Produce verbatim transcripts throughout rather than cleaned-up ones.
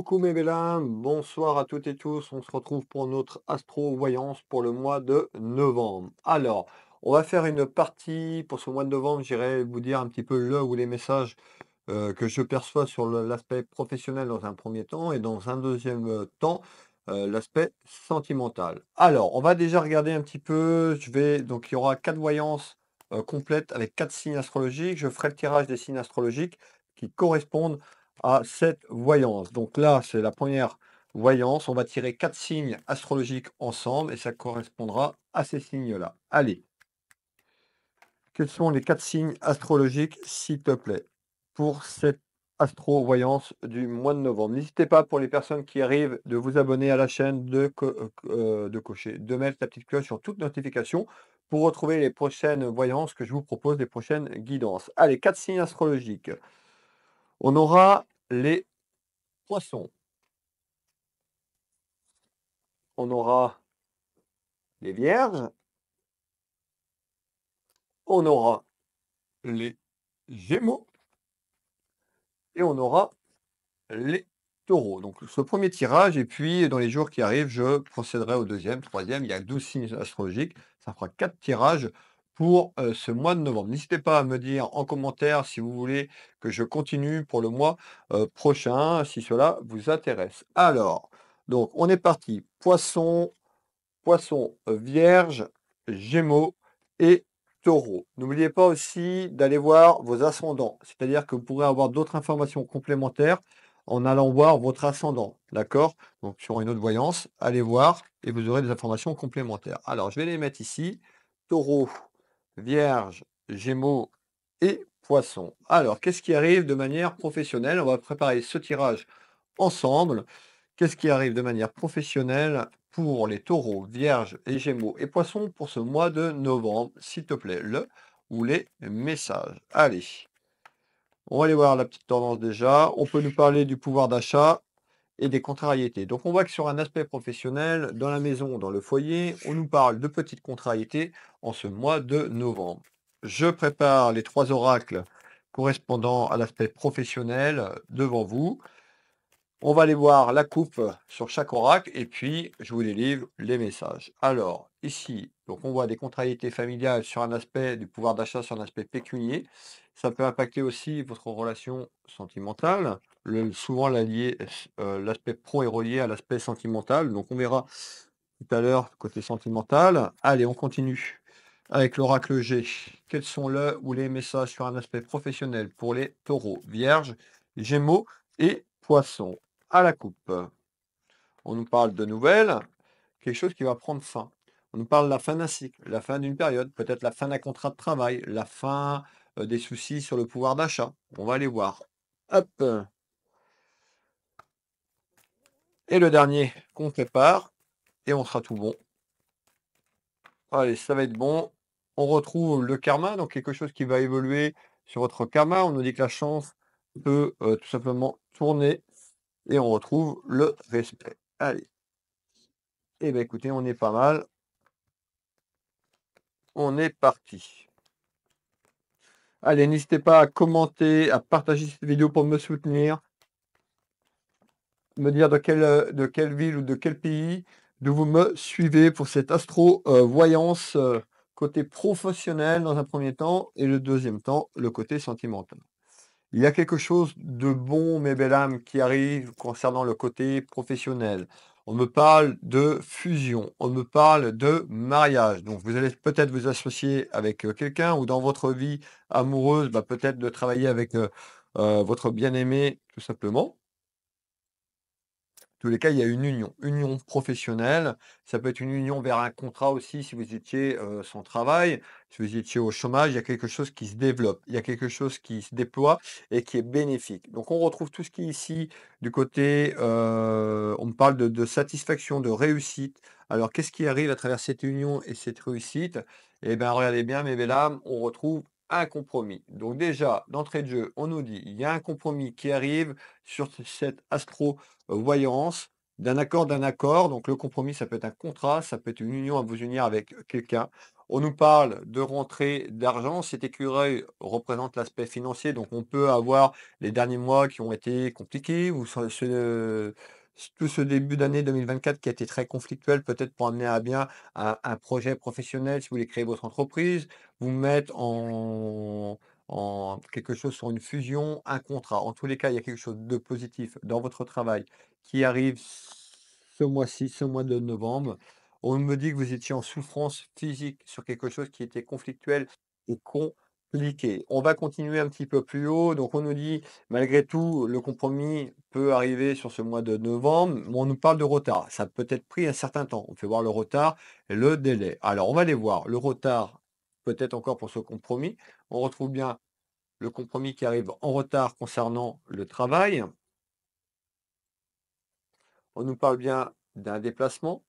Coucou mes bélins, bonsoir à toutes et tous, on se retrouve pour notre Astro Voyance pour le mois de novembre. Alors, on va faire une partie pour ce mois de novembre, j'irai vous dire un petit peu le ou les messages euh, que je perçois sur l'aspect professionnel dans un premier temps et dans un deuxième temps, euh, l'aspect sentimental. Alors, on va déjà regarder un petit peu, je vais, donc il y aura quatre voyances euh, complètes avec quatre signes astrologiques, je ferai le tirage des signes astrologiques qui correspondent à cette voyance. Donc là, c'est la première voyance. On va tirer quatre signes astrologiques ensemble et ça correspondra à ces signes-là. Allez. Quels sont les quatre signes astrologiques, s'il te plaît, pour cette astro-voyance du mois de novembre? N'hésitez pas, pour les personnes qui arrivent, de vous abonner à la chaîne, de, co euh, de cocher, de mettre la petite cloche sur toute notification pour retrouver les prochaines voyances que je vous propose, les prochaines guidances. Allez, quatre signes astrologiques. On aura les poissons, on aura les vierges, on aura les gémeaux et on aura les taureaux. Donc ce premier tirage, et puis dans les jours qui arrivent, je procéderai au deuxième, troisième, il y a douze signes astrologiques, ça fera quatre tirages pour euh, ce mois de novembre. N'hésitez pas à me dire en commentaire si vous voulez que je continue pour le mois euh, prochain, si cela vous intéresse. Alors, donc on est parti. Poisson, poisson, vierge, gémeaux et taureau. N'oubliez pas aussi d'aller voir vos ascendants, c'est-à-dire que vous pourrez avoir d'autres informations complémentaires en allant voir votre ascendant, d'accord? Donc sur une autre voyance, allez voir et vous aurez des informations complémentaires. Alors, je vais les mettre ici. Taureau, vierge, gémeaux et poissons. Alors, qu'est-ce qui arrive de manière professionnelle? On va préparer ce tirage ensemble. Qu'est-ce qui arrive de manière professionnelle pour les taureaux, vierges et gémeaux et poissons pour ce mois de novembre? S'il te plaît, le ou les messages. Allez, on va aller voir la petite tendance déjà. On peut nous parler du pouvoir d'achat et des contrariétés. Donc, on voit que sur un aspect professionnel, dans la maison, dans le foyer, on nous parle de petites contrariétés en ce mois de novembre. Je prépare les trois oracles correspondant à l'aspect professionnel devant vous. On va aller voir la coupe sur chaque oracle et puis je vous délivre les messages. Alors, ici, donc on voit des contrariétés familiales sur un aspect du pouvoir d'achat, sur un aspect pécunier. Ça peut impacter aussi votre relation sentimentale. Le, souvent, l'aspect euh, pro est relié à l'aspect sentimental. Donc, on verra tout à l'heure côté sentimental. Allez, on continue avec l'oracle G. Quels sont le ou les messages sur un aspect professionnel pour les taureaux, vierges, gémeaux et poissons? À la coupe. On nous parle de nouvelles, quelque chose qui va prendre fin. On nous parle de la fin d'un cycle, la fin d'une période, peut-être la fin d'un contrat de travail, la fin euh, des soucis sur le pouvoir d'achat. On va aller voir. Hop. Et le dernier qu'on prépare, et on sera tout bon. Allez, ça va être bon. On retrouve le karma, donc quelque chose qui va évoluer sur votre karma. On nous dit que la chance peut euh, tout simplement tourner, et on retrouve le respect. Allez. Eh bien, écoutez, on est pas mal. On est parti. Allez, n'hésitez pas à commenter, à partager cette vidéo pour me soutenir. Me dire de quelle, de quelle ville ou de quel pays d'où vous me suivez pour cette astro-voyance euh, euh, côté professionnel dans un premier temps et le deuxième temps, le côté sentimental. Il y a quelque chose de bon, mes belles âmes, qui arrive concernant le côté professionnel. On me parle de fusion, on me parle de mariage. Donc, vous allez peut-être vous associer avec euh, quelqu'un ou dans votre vie amoureuse, bah, peut-être de travailler avec euh, euh, votre bien-aimé, tout simplement. Tous les cas, il y a une union, union professionnelle. Ça peut être une union vers un contrat aussi, si vous étiez euh, sans travail, si vous étiez au chômage, il y a quelque chose qui se développe, il y a quelque chose qui se déploie et qui est bénéfique. Donc, on retrouve tout ce qui est ici du côté, euh, on me parle de, de satisfaction, de réussite. Alors, qu'est-ce qui arrive à travers cette union et cette réussite? Eh bien, regardez bien, mes belles âmes, on retrouve un compromis. Donc déjà, d'entrée de jeu, on nous dit, il y a un compromis qui arrive sur cette astro-voyance d'un accord d'un accord. Donc le compromis, ça peut être un contrat, ça peut être une union à vous unir avec quelqu'un. On nous parle de rentrée d'argent. Cet écureuil représente l'aspect financier. Donc, on peut avoir les derniers mois qui ont été compliqués ou ce, ce, tout ce début d'année deux mille vingt-quatre qui a été très conflictuel, peut-être pour amener à bien un, un projet professionnel si vous voulez créer votre entreprise, vous mettre en... en quelque chose sur une fusion, un contrat. En tous les cas, il y a quelque chose de positif dans votre travail qui arrive ce mois-ci, ce mois de novembre. On me dit que vous étiez en souffrance physique sur quelque chose qui était conflictuel et compliqué. On va continuer un petit peu plus haut. Donc, on nous dit, malgré tout, le compromis peut arriver sur ce mois de novembre. On nous parle de retard. Ça a peut-être pris un certain temps. On fait voir le retard, le délai. Alors, on va les voir. Le retard, peut-être encore pour ce compromis. On retrouve bien le compromis qui arrive en retard concernant le travail. On nous parle bien d'un déplacement.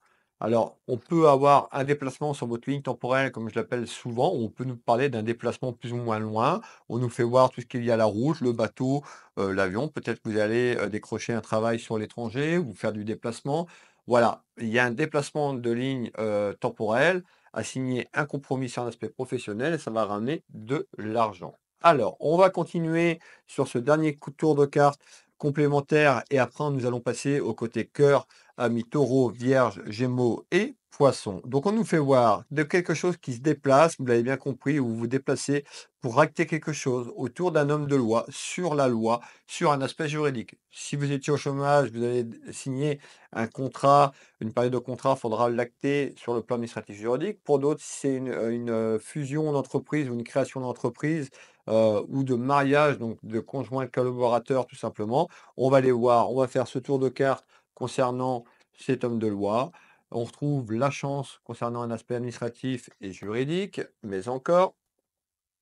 Alors, on peut avoir un déplacement sur votre ligne temporelle, comme je l'appelle souvent. On peut nous parler d'un déplacement plus ou moins loin. On nous fait voir tout ce qu'il y a à la route, le bateau, euh, l'avion. Peut-être que vous allez euh, décrocher un travail sur l'étranger ou faire du déplacement. Voilà, il y a un déplacement de ligne euh, temporelle. À signer un compromis sur un aspect professionnel, ça va ramener de l'argent. Alors, on va continuer sur ce dernier coup de tour de carte complémentaire et après, nous allons passer au côté cœur, ami taureau, vierge, gémeaux et poisson. Donc, on nous fait voir de quelque chose qui se déplace, vous l'avez bien compris, où vous vous déplacez pour acter quelque chose autour d'un homme de loi, sur la loi, sur un aspect juridique. Si vous étiez au chômage, vous allez signer un contrat, une période de contrat, il faudra l'acter sur le plan administratif juridique. Pour d'autres, c'est une, une fusion d'entreprise ou une création d'entreprise euh, ou de mariage, donc de conjoint collaborateur tout simplement. On va les voir, on va faire ce tour de carte concernant cet homme de loi. On retrouve la chance concernant un aspect administratif et juridique, mais encore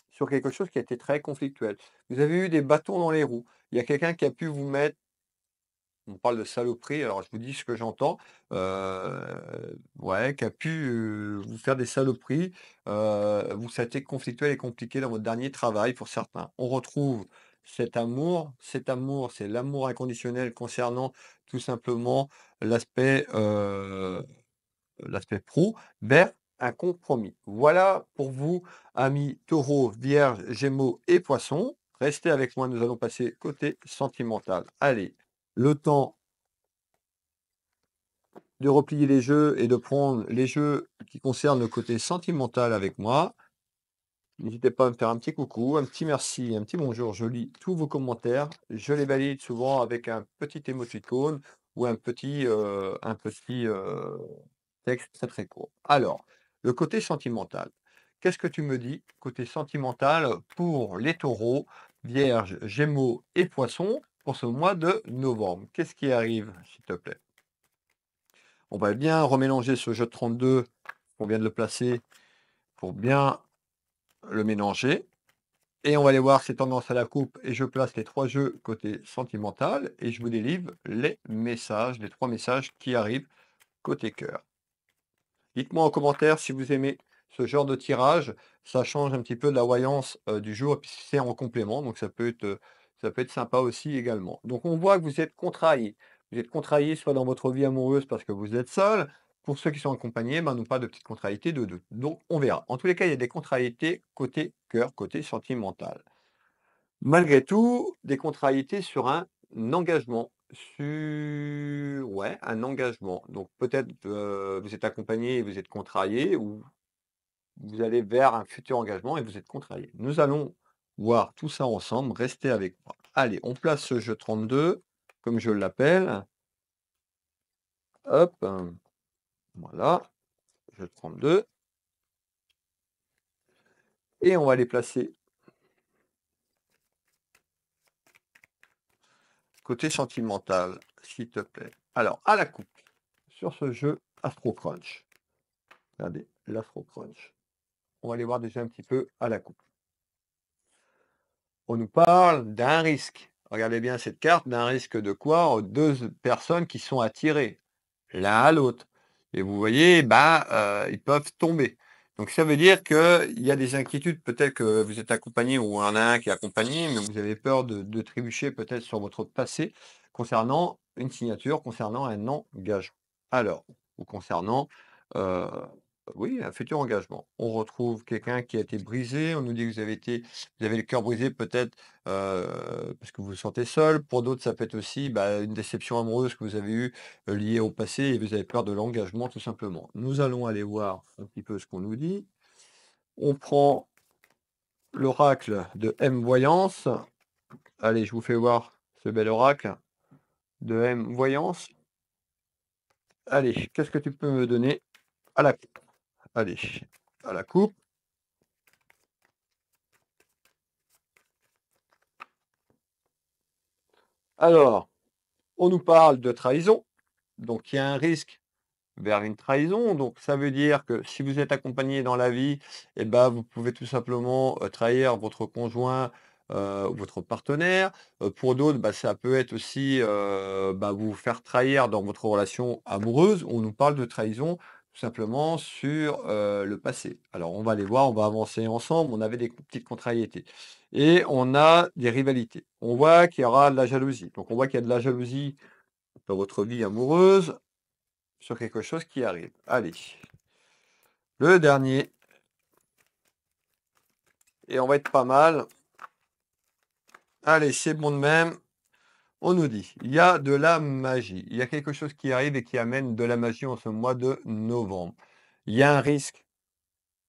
sur quelque chose qui a été très conflictuel. Vous avez eu des bâtons dans les roues. Il y a quelqu'un qui a pu vous mettre, on parle de saloperie, alors je vous dis ce que j'entends, euh, ouais, qui a pu euh, vous faire des saloperies. Euh, vous, ça a été conflictuel et compliqué dans votre dernier travail pour certains. On retrouve cet amour, cet amour, c'est l'amour inconditionnel concernant tout simplement l'aspect euh, l'aspect pro vers un compromis. Voilà pour vous, amis taureau, vierge, gémeaux et poissons. Restez avec moi, nous allons passer côté sentimental. Allez, le temps de replier les jeux et de prendre les jeux qui concernent le côté sentimental avec moi. N'hésitez pas à me faire un petit coucou, un petit merci, un petit bonjour. Je lis tous vos commentaires. Je les valide souvent avec un petit émoticône ou un petit, euh, un petit euh, texte très très court. Alors, le côté sentimental. Qu'est-ce que tu me dis, côté sentimental, pour les taureaux, vierges, gémeaux et poissons pour ce mois de novembre? Qu'est-ce qui arrive, s'il te plaît? On va bien remélanger ce jeu de trente-deux. On vient de le placer pour bien le mélanger et on va aller voir ces tendances à la coupe et je place les trois jeux côté sentimental et je vous délivre les messages, les trois messages qui arrivent côté cœur. Dites-moi en commentaire si vous aimez ce genre de tirage, ça change un petit peu de la voyance euh, du jour et puis c'est en complément donc ça peut être ça peut être sympa aussi également. Donc on voit que vous êtes contrarié, vous êtes contrarié soit dans votre vie amoureuse parce que vous êtes seul. Pour ceux qui sont accompagnés, ben, non pas de petites contrariétés de deux. Donc, on verra. En tous les cas, il y a des contrariétés côté cœur, côté sentimental. Malgré tout, des contrariétés sur un engagement. Sur... Ouais, un engagement. Donc, peut-être euh, vous êtes accompagné et vous êtes contrarié ou vous allez vers un futur engagement et vous êtes contrarié. Nous allons voir tout ça ensemble. Restez avec moi. Allez, on place ce jeu trente-deux, comme je l'appelle. Hop. Voilà, je prends deux. Et on va les placer côté sentimental, s'il te plaît. Alors, à la coupe, sur ce jeu Astro Crunch. Regardez, l'Astro Crunch. On va aller voir déjà un petit peu à la coupe. On nous parle d'un risque. Regardez bien cette carte, d'un risque de quoi? Deux personnes qui sont attirées l'un à l'autre. Et vous voyez, bah, euh, ils peuvent tomber. Donc ça veut dire qu'il y a des inquiétudes, peut-être que vous êtes accompagné ou en a un qui est accompagné, mais vous avez peur de, de trébucher peut-être sur votre passé concernant une signature, concernant un engagement. Alors, ou concernant euh, Oui, un futur engagement. On retrouve quelqu'un qui a été brisé. On nous dit que vous avez été, vous avez le cœur brisé peut-être euh, parce que vous vous sentez seul. Pour d'autres, ça peut être aussi bah, une déception amoureuse que vous avez eue euh, liée au passé et vous avez peur de l'engagement tout simplement. Nous allons aller voir un petit peu ce qu'on nous dit. On prend l'oracle de M Voyance. Allez, je vous fais voir ce bel oracle de M Voyance. Allez, qu'est-ce que tu peux me donner à la coupe? Allez, à la coupe. Alors, on nous parle de trahison. Donc, il y a un risque vers une trahison. Donc, ça veut dire que si vous êtes accompagné dans la vie, eh ben, vous pouvez tout simplement euh, trahir votre conjoint, Euh, votre partenaire. Euh, pour d'autres, bah, ça peut être aussi euh, bah, vous faire trahir dans votre relation amoureuse. On nous parle de trahison tout simplement sur euh, le passé. Alors on va aller voir, on va avancer ensemble. On avait des petites contrariétés et on a des rivalités. On voit qu'il y aura de la jalousie. Donc on voit qu'il y a de la jalousie dans votre vie amoureuse sur quelque chose qui arrive. Allez, le dernier. Et on va être pas mal. Allez, c'est bon de même. On nous dit, il y a de la magie. Il y a quelque chose qui arrive et qui amène de la magie en ce mois de novembre. Il y a un risque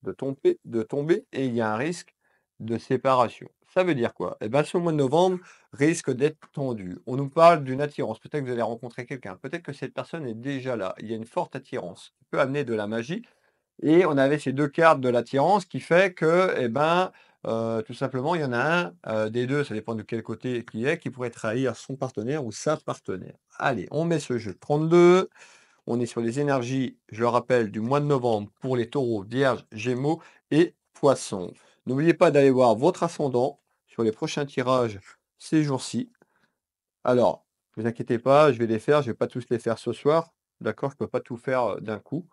de tomber, de tomber et il y a un risque de séparation. Ça veut dire quoi? Eh bien, ce mois de novembre risque d'être tendu. On nous parle d'une attirance. Peut-être que vous allez rencontrer quelqu'un. Peut-être que cette personne est déjà là. Il y a une forte attirance qui peut amener de la magie. Et on avait ces deux cartes de l'attirance qui fait que, eh ben, Euh, tout simplement, il y en a un euh, des deux, ça dépend de quel côté qui est, qui pourrait trahir son partenaire ou sa partenaire. Allez, on met ce jeu trente-deux. On est sur les énergies, je le rappelle, du mois de novembre pour les taureaux, vierges, gémeaux et poissons. N'oubliez pas d'aller voir votre ascendant sur les prochains tirages ces jours-ci. Alors, ne vous inquiétez pas, je vais les faire, je ne vais pas tous les faire ce soir. D'accord, je ne peux pas tout faire d'un coup.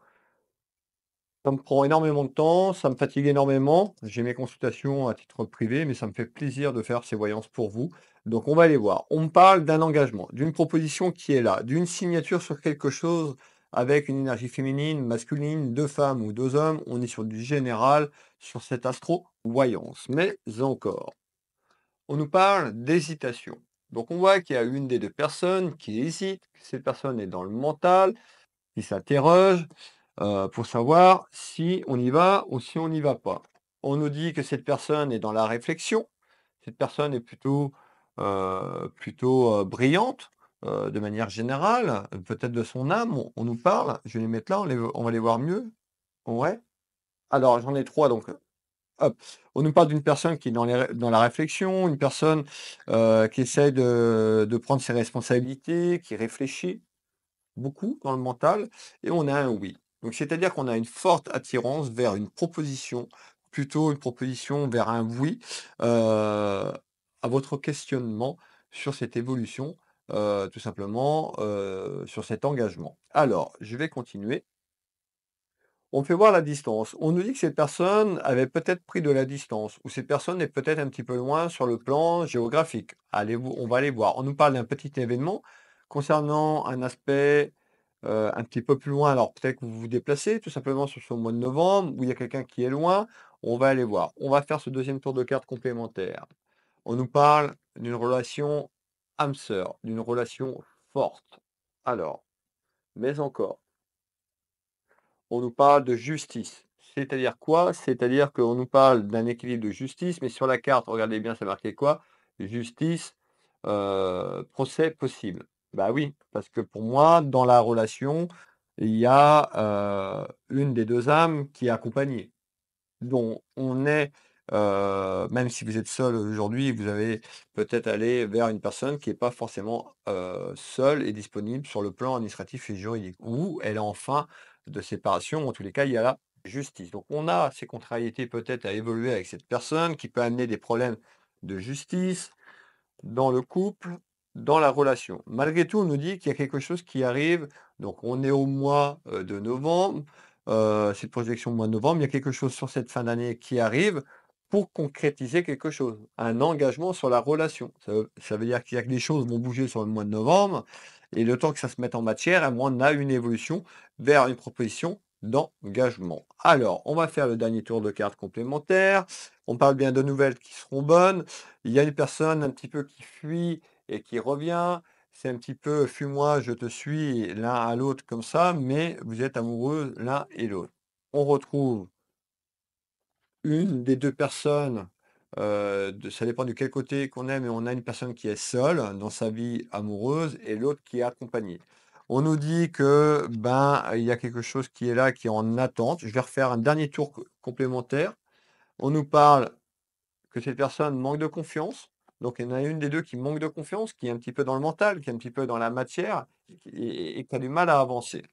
Ça me prend énormément de temps, ça me fatigue énormément. J'ai mes consultations à titre privé, mais ça me fait plaisir de faire ces voyances pour vous. Donc on va aller voir. On me parle d'un engagement, d'une proposition qui est là, d'une signature sur quelque chose avec une énergie féminine, masculine, deux femmes ou deux hommes. On est sur du général, sur cette astro-voyance. Mais encore, on nous parle d'hésitation. Donc on voit qu'il y a une des deux personnes qui hésite, que cette personne est dans le mental, qui s'interroge. Euh, pour savoir si on y va ou si on n'y va pas. On nous dit que cette personne est dans la réflexion, cette personne est plutôt, euh, plutôt euh, brillante, euh, de manière générale, peut-être de son âme, on, on nous parle, je vais les mettre là, on, les, on va les voir mieux. Ouais. Alors, j'en ai trois, donc, hop. On nous parle d'une personne qui est dans, les, dans la réflexion, une personne euh, qui essaie de, de prendre ses responsabilités, qui réfléchit beaucoup dans le mental, et on a un oui. Donc, c'est-à-dire qu'on a une forte attirance vers une proposition, plutôt une proposition vers un oui, euh, à votre questionnement sur cette évolution, euh, tout simplement, euh, sur cet engagement. Alors, je vais continuer. On fait voir la distance. On nous dit que cette personne avait peut-être pris de la distance, ou cette personne est peut-être un petit peu loin sur le plan géographique. Allez, on va aller voir. On nous parle d'un petit événement concernant un aspect... Euh, un petit peu plus loin, alors peut-être que vous vous déplacez tout simplement sur ce mois de novembre où il y a quelqu'un qui est loin, on va aller voir. On va faire ce deuxième tour de cartes complémentaire. On nous parle d'une relation âme-sœur, d'une relation forte. Alors, mais encore, on nous parle de justice. C'est-à-dire quoi? C'est-à-dire qu'on nous parle d'un équilibre de justice, mais sur la carte, regardez bien, ça marquait quoi? Justice, euh, procès possible. Bah oui, parce que pour moi, dans la relation, il y a euh, une des deux âmes qui est accompagnée. Donc, on est, euh, même si vous êtes seul aujourd'hui, vous avez peut-être allé vers une personne qui n'est pas forcément euh, seule et disponible sur le plan administratif et juridique, ou elle est en fin de séparation. En tous les cas, il y a la justice. Donc, on a ces contrariétés peut-être à évoluer avec cette personne qui peut amener des problèmes de justice dans le couple, dans la relation. Malgré tout, on nous dit qu'il y a quelque chose qui arrive. Donc, on est au mois de novembre. Euh, cette projection au mois de novembre, il y a quelque chose sur cette fin d'année qui arrive pour concrétiser quelque chose. Un engagement sur la relation. Ça, ça veut dire qu'il y a que des choses vont bouger sur le mois de novembre. Et le temps que ça se mette en matière, à moins on a une évolution vers une proposition d'engagement. Alors, on va faire le dernier tour de cartes complémentaires. On parle bien de nouvelles qui seront bonnes. Il y a une personne un petit peu qui fuit et qui revient. C'est un petit peu fuis-moi, je te suis l'un à l'autre comme ça, mais vous êtes amoureux l'un et l'autre. On retrouve une des deux personnes, euh, de, ça dépend de quel côté qu'on est, mais on a une personne qui est seule dans sa vie amoureuse et l'autre qui est accompagnée. On nous dit que ben il y a quelque chose qui est là, qui est en attente. Je vais refaire un dernier tour complémentaire. On nous parle que cette personne manque de confiance. Donc il y en a une des deux qui manque de confiance, qui est un petit peu dans le mental, qui est un petit peu dans la matière et, et qui a du mal à avancer.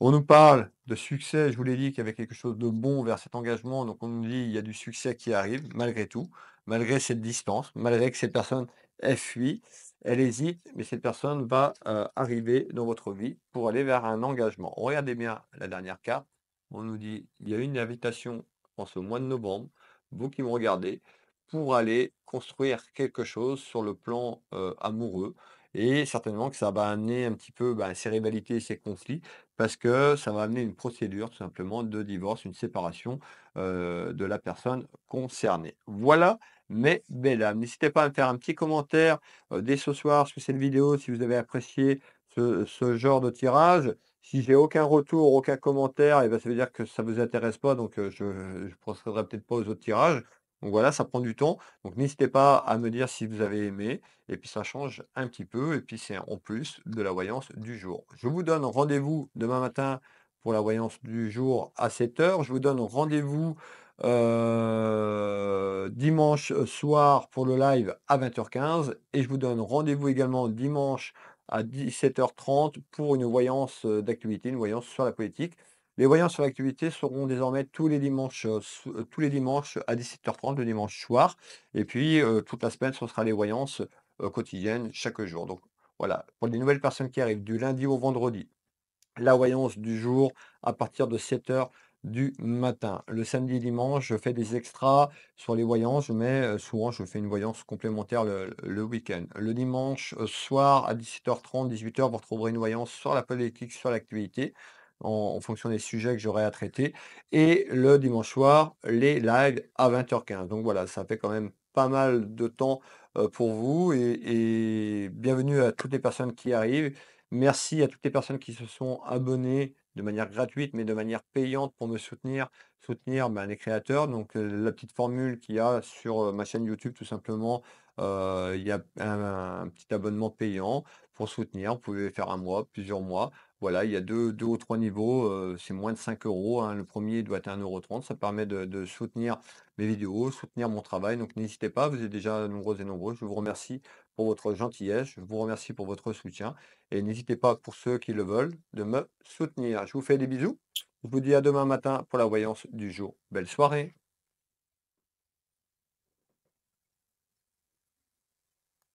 On nous parle de succès. Je vous l'ai dit qu'il y avait quelque chose de bon vers cet engagement. Donc on nous dit qu'il y a du succès qui arrive malgré tout, malgré cette distance, malgré que cette personne ait fui. Elle hésite, mais cette personne va euh, arriver dans votre vie pour aller vers un engagement. Regardez bien la dernière carte. On nous dit, il y a une invitation en ce mois de novembre, vous qui me regardez, pour aller construire quelque chose sur le plan euh, amoureux. Et certainement que ça va amener un petit peu ben, ces rivalités et ces conflits, parce que ça va amener une procédure tout simplement de divorce, une séparation euh, de la personne concernée. Voilà mes belles âmes. N'hésitez pas à me faire un petit commentaire euh, dès ce soir sur cette vidéo si vous avez apprécié ce, ce genre de tirage. Si j'ai aucun retour, aucun commentaire, eh ben, ça veut dire que ça ne vous intéresse pas, donc euh, je ne procéderai peut-être pas aux autres tirages. Donc voilà, ça prend du temps. Donc n'hésitez pas à me dire si vous avez aimé. Et puis ça change un petit peu. Et puis c'est en plus de la voyance du jour. Je vous donne rendez-vous demain matin pour la voyance du jour à sept heures. Je vous donne rendez-vous euh, dimanche soir pour le live à vingt heures quinze. Et je vous donne rendez-vous également dimanche à dix-sept heures trente pour une voyance d'actualité, une voyance sur la politique. Les voyances sur l'actualité seront désormais tous les dimanches, tous les dimanches à dix-sept heures trente, le dimanche soir. Et puis, euh, toute la semaine, ce sera les voyances euh, quotidiennes chaque jour. Donc, voilà. Pour les nouvelles personnes qui arrivent du lundi au vendredi, la voyance du jour à partir de sept heures du matin. Le samedi et dimanche, je fais des extras sur les voyances, mais souvent, je fais une voyance complémentaire le, le week-end. Le dimanche soir à dix-sept heures trente, dix-huit heures, vous retrouverez une voyance sur la politique, sur l'actualité. En, en fonction des sujets que j'aurai à traiter, et le dimanche soir, les lives à vingt heures quinze. Donc voilà, ça fait quand même pas mal de temps euh, pour vous, et, et bienvenue à toutes les personnes qui arrivent. Merci à toutes les personnes qui se sont abonnées de manière gratuite, mais de manière payante pour me soutenir, soutenir ben, les créateurs. Donc euh, la petite formule qu'il y a sur euh, ma chaîne YouTube, tout simplement, euh, il y a un, un petit abonnement payant pour soutenir. Vous pouvez faire un mois, plusieurs mois. Voilà, il y a deux, deux ou trois niveaux, euh, c'est moins de cinq euros. Hein. Le premier doit être un euro trente. Ça permet de, de soutenir mes vidéos, soutenir mon travail. Donc n'hésitez pas, vous êtes déjà nombreux et nombreux. Je vous remercie pour votre gentillesse, je vous remercie pour votre soutien. Et n'hésitez pas, pour ceux qui le veulent, de me soutenir. Je vous fais des bisous. Je vous dis à demain matin pour la voyance du jour. Belle soirée.